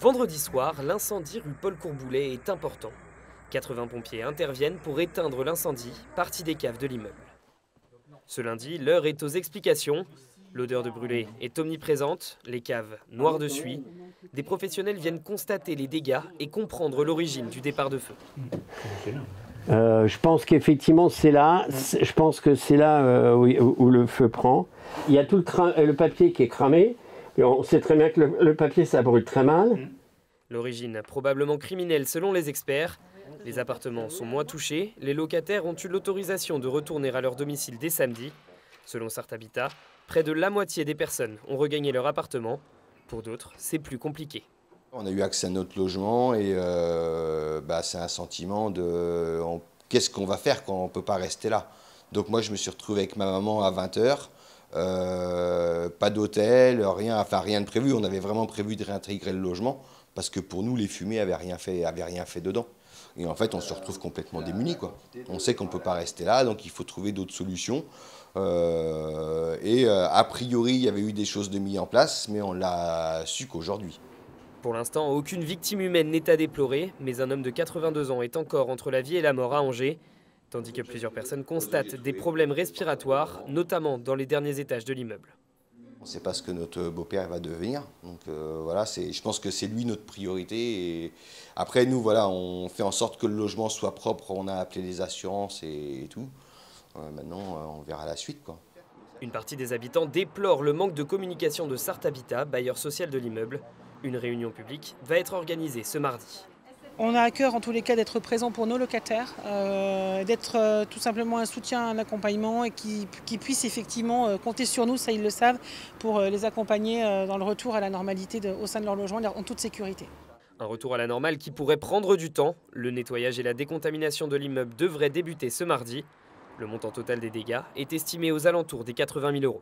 Vendredi soir, l'incendie rue Paul Courboulay est important. 80 pompiers interviennent pour éteindre l'incendie, parti des caves de l'immeuble. Ce lundi, l'heure est aux explications. L'odeur de brûlé est omniprésente, les caves noires de suie. Des professionnels viennent constater les dégâts et comprendre l'origine du départ de feu. Je pense qu'effectivement c'est là, je pense que c'est là où le feu prend. Il y a tout le papier qui est cramé, et on sait très bien que le papier ça brûle très mal. L'origine probablement criminelle selon les experts. Les appartements sont moins touchés, les locataires ont eu l'autorisation de retourner à leur domicile dès samedi. Selon Sarthe Habitat, près de la moitié des personnes ont regagné leur appartement. Pour d'autres, c'est plus compliqué. On a eu accès à notre logement et c'est un sentiment de qu'est-ce qu'on va faire quand on ne peut pas rester là. Donc moi je me suis retrouvé avec ma maman à 20 h, pas d'hôtel, rien de prévu. On avait vraiment prévu de réintégrer le logement parce que pour nous les fumées n'avaient rien fait dedans. Et en fait on se retrouve complètement démunis, quoi. On sait qu'on ne peut pas rester là, donc il faut trouver d'autres solutions. A priori il y avait eu des choses de mises en place, mais on l'a su qu'aujourd'hui. Pour l'instant, aucune victime humaine n'est à déplorer, mais un homme de 82 ans est encore entre la vie et la mort à Angers, tandis que plusieurs personnes constatent des problèmes respiratoires, notamment dans les derniers étages de l'immeuble. On ne sait pas ce que notre beau-père va devenir, donc voilà, je pense que c'est lui notre priorité. Et après nous, voilà, on fait en sorte que le logement soit propre, on a appelé les assurances et tout. Maintenant, on verra la suite, quoi. Une partie des habitants déplore le manque de communication de Sarthe Habitat, bailleur social de l'immeuble. Une réunion publique va être organisée ce mardi. On a à cœur en tous les cas d'être présent pour nos locataires, d'être tout simplement un soutien, un accompagnement et qui puissent effectivement compter sur nous, ça ils le savent, pour les accompagner dans le retour à la normalité au sein de leur logement en toute sécurité. Un retour à la normale qui pourrait prendre du temps. Le nettoyage et la décontamination de l'immeuble devraient débuter ce mardi. Le montant total des dégâts est estimé aux alentours des 80 000 euros.